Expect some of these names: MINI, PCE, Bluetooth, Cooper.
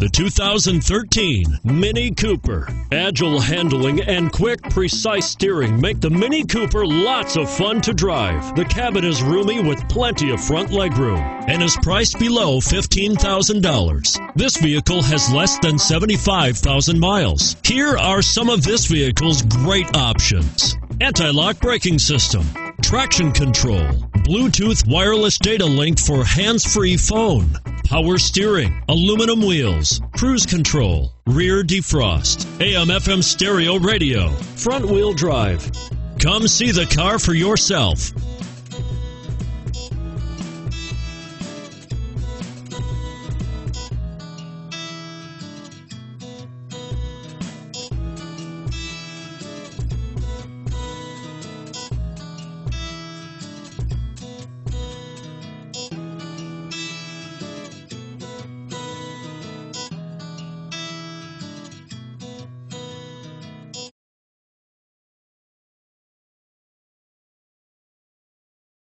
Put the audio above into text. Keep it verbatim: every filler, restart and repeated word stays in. The two thousand thirteen Mini Cooper. Agile handling and quick, precise steering make the Mini Cooper lots of fun to drive. The cabin is roomy with plenty of front legroom and is priced below fifteen thousand dollars. This vehicle has less than seventy-five thousand miles. Here are some of this vehicle's great options: anti-lock braking system, traction control, Bluetooth wireless data link for hands-free phone, power steering, aluminum wheels, cruise control, rear defrost, A M F M stereo radio, front-wheel drive. Come see the car for yourself.